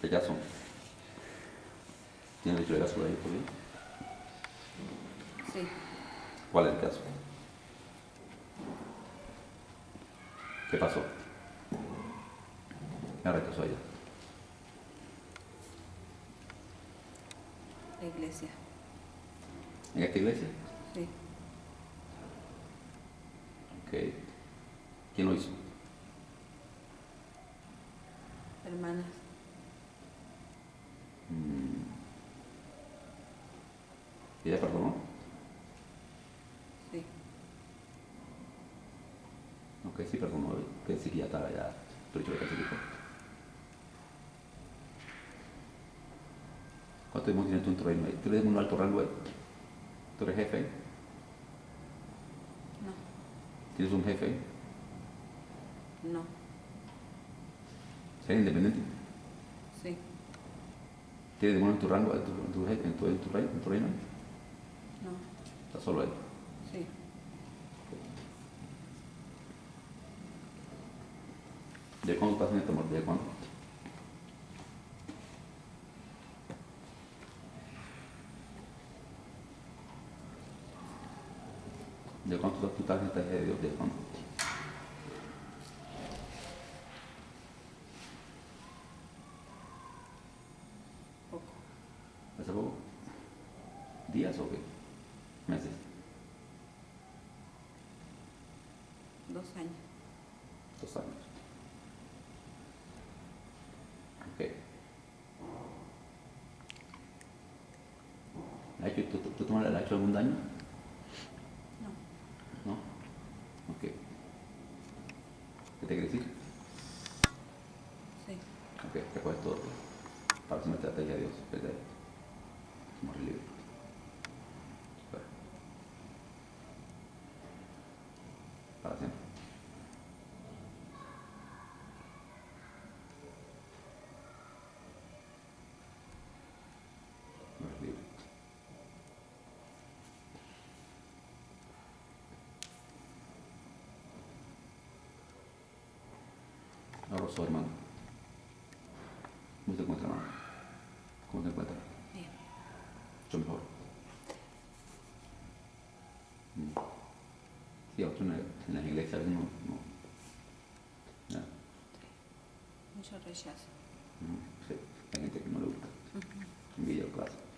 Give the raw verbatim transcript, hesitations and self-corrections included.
Pegaso. ¿Tienes el Pegaso ahí todavía? Sí. ¿Cuál es el caso? ¿Qué pasó? Me rechazó ella. La iglesia. ¿En esta iglesia? Sí. Ok. ¿Quién lo hizo? Hermanas. Mm. ¿Ella perdonó? Sí. Ok, sí perdonó. Pensé que ya estaba ya. Pero yo le pensé que fue. ¿Cuánto hemos tenido en tu reino ahí? ¿Tú eres en un alto rango ahí? ¿Tú eres jefe ahí? No. ¿Tienes un jefe ahí? No. ¿Eres independiente? Sí. ¿Tienes demonios en tu rango, en tu, en tu, en tu, en tu, en tu reino? No. ¿Estás solo ahí? Sí. ¿De cuándo estás en este amor? ¿De cuándo? ¿De cuánto tú estás en esta de Dios? ¿De cuánto? Poco. ¿Hace poco? ¿Días o qué? ¿Meses? Dos años. Dos años. Ok. ¿La hecho, ¿Tú, tú, tú me la has hecho algún daño? ¿Te quiere decir? Sí. Ok, recuerda todo. Para una estrategia de Dios, ¿verdad? Somos libres. Bueno. Para siempre. Somos libres. Su hermano. ¿Cómo te encuentras, hermano? ¿Cómo te encuentras? Bien. Mucho mejor. Sí, a otros en las iglesias no, no. ¿No? Mucho rechazo. Sí, hay gente que no le gusta. Uh-huh. Envidia o clase.